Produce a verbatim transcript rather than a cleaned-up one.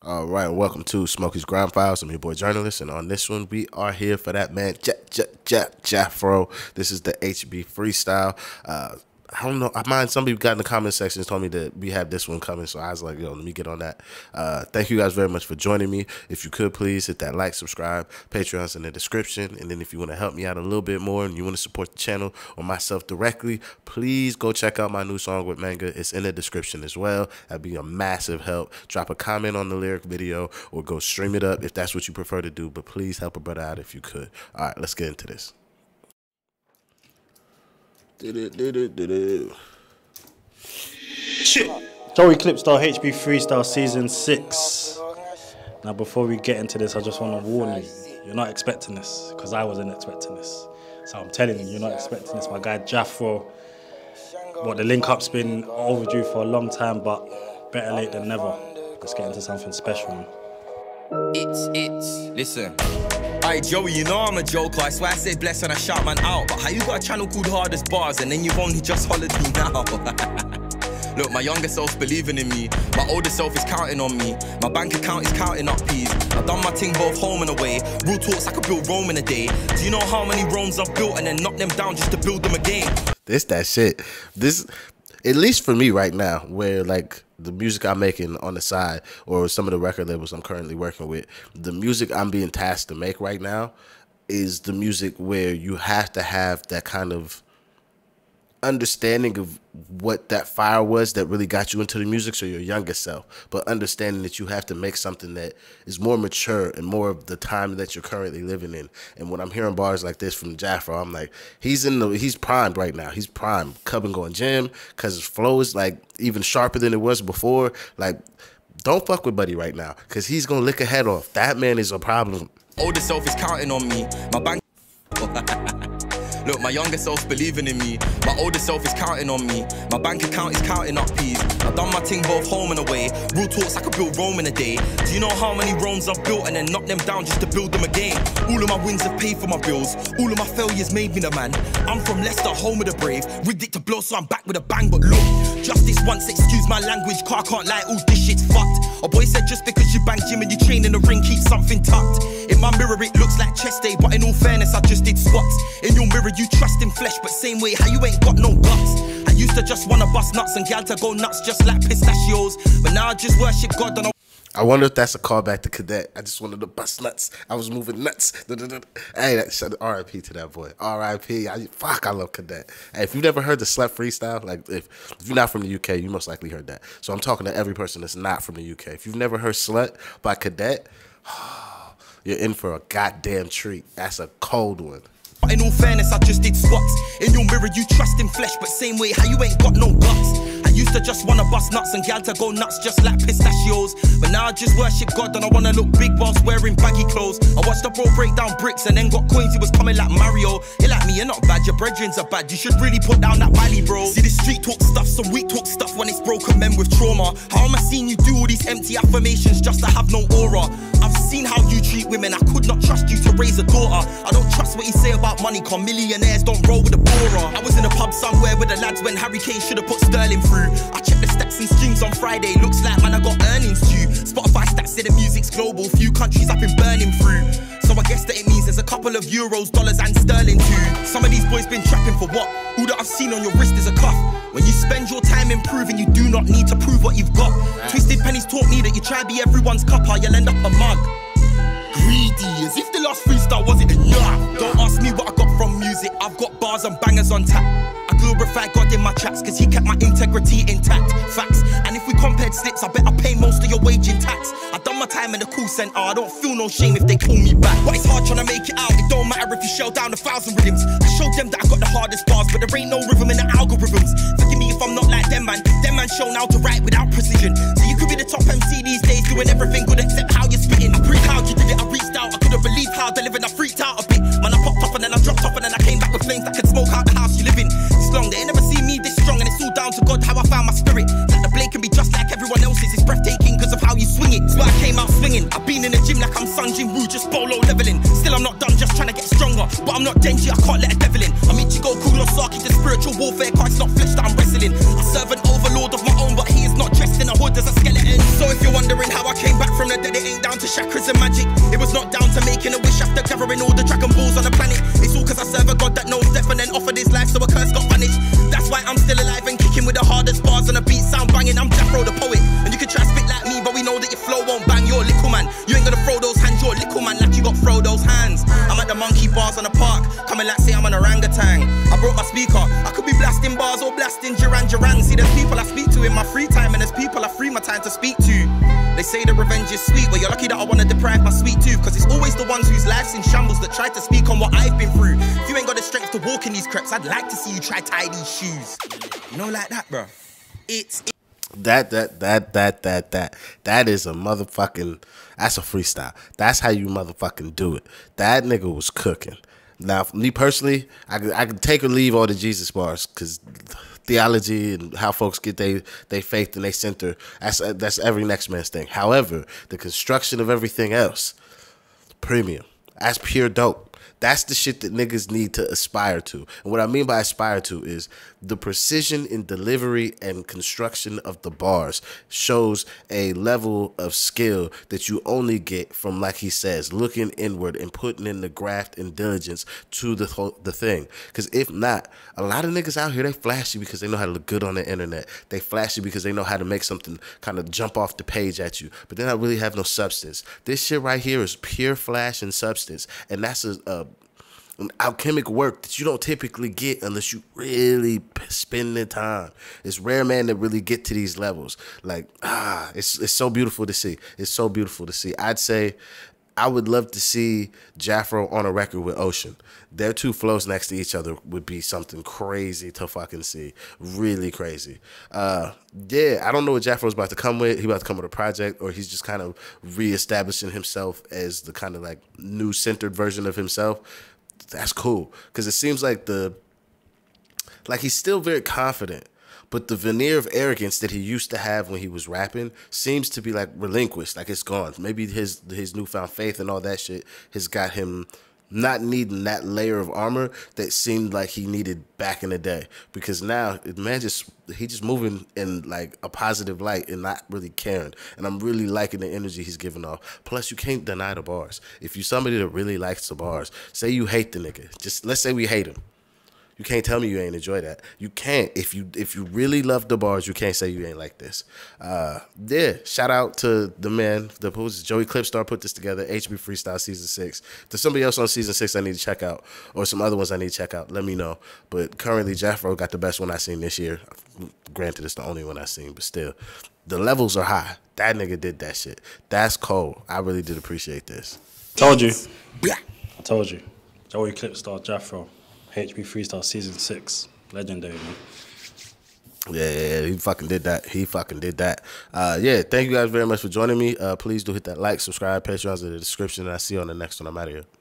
All right, welcome to Smokey's Grind Files. I'm your boy Journalist, and on this one, we are here for that man, J J J Jafro. This is the H B Freestyle. Uh, I don't know. I mind somebody got in the comment section told me that we have this one coming, so I was like, yo, let me get on that. Uh, thank you guys very much for joining me. If you could, please hit that like, subscribe. Patreon's in the description, and then if you want to help me out a little bit more and you want to support the channel or myself directly, please go check out my new song with Manga. It's in the description as well. That'd be a massive help. Drop a comment on the lyric video or go stream it up if that's what you prefer to do, but please help a brother out if you could. All right, let's get into this. Do -do -do -do -do -do. Shit. Joey Clipstar, H B Freestyle Season six. Now before we get into this, I just want to warn you, you're not expecting this, because I wasn't expecting this. So I'm telling you, you're not expecting this. My guy Jafro, well, the link-up's been overdue for a long time, but better late than never. Let's get into something special, man. It's, it's, listen. Alright, Joey, you know I'm a joker. I swear I say bless and I shout man out. But how you got a channel called Hardest Bars and then you've only just hollered me now? Look, my younger self's believing in me. My older self is counting on me. My bank account is counting up peas. I've done my thing both home and away. Real talks, I could build Rome in a day. Do you know how many Romes I've built and then knock them down just to build them again? This that shit. This, at least for me right now, where like the music I'm making on the side or some of the record labels I'm currently working with, the music I'm being tasked to make right now is the music where you have to have that kind of understanding of what that fire was that really got you into the music, so your younger self, but understanding that you have to make something that is more mature and more of the time that you're currently living in. And when I'm hearing bars like this from Jafro, I'm like, he's in the he's primed right now. He's primed, Cub and Going Gym, because his flow is like even sharper than it was before. Like, don't fuck with Buddy right now, because he's gonna lick a head off. That man is a problem. Older self is counting on me. My bank. Look, my younger self's believing in me. My older self is counting on me. My bank account is counting up peas. I've done my thing both home and away. Real talks, I could build Rome in a day. Do you know how many Romes I've built and then knock them down just to build them again? All of my wins have paid for my bills. All of my failures made me the man. I'm from Leicester, home of the brave. Rigged it to blow, so I'm back with a bang. But look, justice once, excuse my language, car can't lie, all this shit's fucked. A boy said just because you bang gym and you train in the ring, keep something tucked. In my mirror, it looks like chest day, but in all fairness, I just did squats. In your mirror, you trust in flesh, but same way how you ain't got no guts. I used to just wanna bust nuts and gal to go nuts just like pistachios, but now I just worship God. And I, I wonder if that's a callback to Cadet. I just wanted to bust nuts. I was moving nuts. Da, da, da. Hey, that, R I P to that boy. R I P. I, fuck, I love Cadet. Hey, if you've never heard the Slap Freestyle, like if, if you're not from the U K, you most likely heard that. So I'm talking to every person that's not from the U K. If you've never heard Slut by Cadet, you're in for a goddamn treat. That's a cold one. But in all fairness, I just did squats. In your mirror, you trust in flesh, but same way how you ain't got no guts. I used to just wanna bust nuts and gal to go nuts just like pistachios, but now I just worship God and I wanna look big whilst wearing baggy clothes. I watched the bro break down bricks and then got coins, he was coming like Mario. You're like me, you're not bad, your brethren's are bad. You should really put down that Wiley, bro. See the street talk stuff, some weak talk stuff when it's broken men with trauma. How am I seeing you do all these empty affirmations just to have no aura? I've seen how you treat women, I could not trust you to raise a daughter. I don't trust what you say about money, cause millionaires don't roll with a poorer. I was in a pub somewhere with the lads when Harry Kane should have put Sterling through. I checked the stats and streams on Friday, looks like man I got earnings due. Spotify stats say the music's global, few countries I've been burning through. So I guess that it means there's a couple of euros, dollars and sterling too. Some of these boys been trapping for what? All that I've seen on your wrist is a cuff. When you spend your time improving, you do not need to prove what you've got. Twisted pennies taught me that you try to be everyone's cuppa, you'll end up a mug. Greedy, as if the last freestyle wasn't enough. Don't ask me what I got from music, I've got bars and bangers on tap. I glorify God in my tracks, cause he kept my integrity intact. Facts, and if we compared slips, I bet I pay most of your wage in tax. I done my time in the call centre, I don't feel no shame if they call me back. But it's hard trying to make it out, it don't matter if you shell down a thousand rhythms. I showed them that I got the hardest bars, but there ain't no rhythm in the algorithms. Forgive me if I'm not like them man, them man shown how to write without precision. So you could be the top M C these days, doing everything good except how you're spitting. I pre how you did it, I reached out, I couldn't believe how I delivered, I freaked out a bit. Man, I popped up and then I dropped off and then I came back with flames that could smoke out the house you live in. It's long, they ain't never seen me this strong, and it's all down to God how I found my spirit. That the blade can be just like everyone else's, it's breathtaking cause of how you swing it. So I came out swinging, I've been in the gym like I'm Sung Jin-Woo, just bolo leveling. Still I'm not done, just trying to get stronger, but I'm not Denji, I can't let a devil in. I'm Ichigo Kurosaki, the spiritual warfare cause it's not flesh that I'm wrestling. I serve an overlord of my own, but he is not dressed in a hood as a skeleton. So if If you're wondering how I came back from the dead, it ain't down to chakras and magic. It was not down to making a wish after gathering all the Dragon Balls on the planet. It's all cause I serve a god that knows death and then offered his life, so a curse got banished. That's why I'm still alive and kicking with the hardest bars on a beat sound banging. I'm Jafro the poet, and you can try spit like me, but we know that your flow won't bang. You're little man, you ain't gonna throw those hands. You're little man like you got throw those hands. I'm at the monkey bars on the park, coming like say I'm an orangutan. I brought my speaker, I could be blasting bars or blasting Duran Duran. See, there's people I speak to in my free time, and there's people I free my time to speak to. They say the revenge is sweet, but well, you're lucky that I wanna deprive my sweet tooth, cause it's always the ones whose life's in shambles that try to speak on what I've been through. If you ain't got the strength to walk in these creps, I'd like to see you try tie these shoes. You know, like that, bruv. It's it that that that that that that that is a motherfucking, that's a freestyle. That's how you motherfucking do it. That nigga was cooking. Now, for me personally, I can I can take or leave all the Jesus bars, cause theology and how folks get they they faith and they center, that's that's every next man's thing. However, the construction of everything else, premium. That's pure dope. That's the shit that niggas need to aspire to. And what I mean by aspire to is the precision in delivery and construction of the bars shows a level of skill that you only get from, like he says, looking inward and putting in the graft and diligence to the whole, the thing. Because if not, a lot of niggas out here, they flashy because they know how to look good on the internet. They flashy because they know how to make something kind of jump off the page at you. But they don't really have no substance. This shit right here is pure flash and substance. And that's a... a An alchemic work that you don't typically get unless you really spend the time. It's rare, man, that really get to these levels. Like, ah, it's it's so beautiful to see. It's so beautiful to see. I'd say I would love to see Jafro on a record with Ocean. Their two flows next to each other would be something crazy to fucking see. Really crazy. Uh, yeah, I don't know what Jafro's about to come with. He about to come with a project, or he's just kind of reestablishing himself as the kind of like new centered version of himself. That's cool, because it seems like the like he's still very confident, but the veneer of arrogance that he used to have when he was rapping seems to be like relinquished, like it's gone. Maybe his his newfound faith and all that shit has got him not needing that layer of armor that seemed like he needed back in the day, because now man just he just moving in like a positive light and not really caring. And I'm really liking the energy he's giving off. Plus, you can't deny the bars. If you somebody that really likes the bars, say you hate the nigga. Just let's say we hate him. You can't tell me you ain't enjoy that. You can't. If you if you really love the bars, you can't say you ain't like this. Uh, yeah, shout out to the man, the who's Joey Clipstar put this together, H B Freestyle Season six. There's somebody else on Season six I need to check out, or some other ones I need to check out. Let me know. But currently, Jafro got the best one I've seen this year. Granted, it's the only one I've seen, but still. The levels are high. That nigga did that shit. That's cold. I really did appreciate this. Told you. Yeah. I told you. Joey Clipstar, Jafro. H B Freestyle Season six. Legendary, man. Yeah, yeah, yeah, he fucking did that. He fucking did that. Uh, yeah, thank you guys very much for joining me. Uh, please do hit that like, subscribe, Patreon's in the description, and I'll see you on the next one. I'm out of here.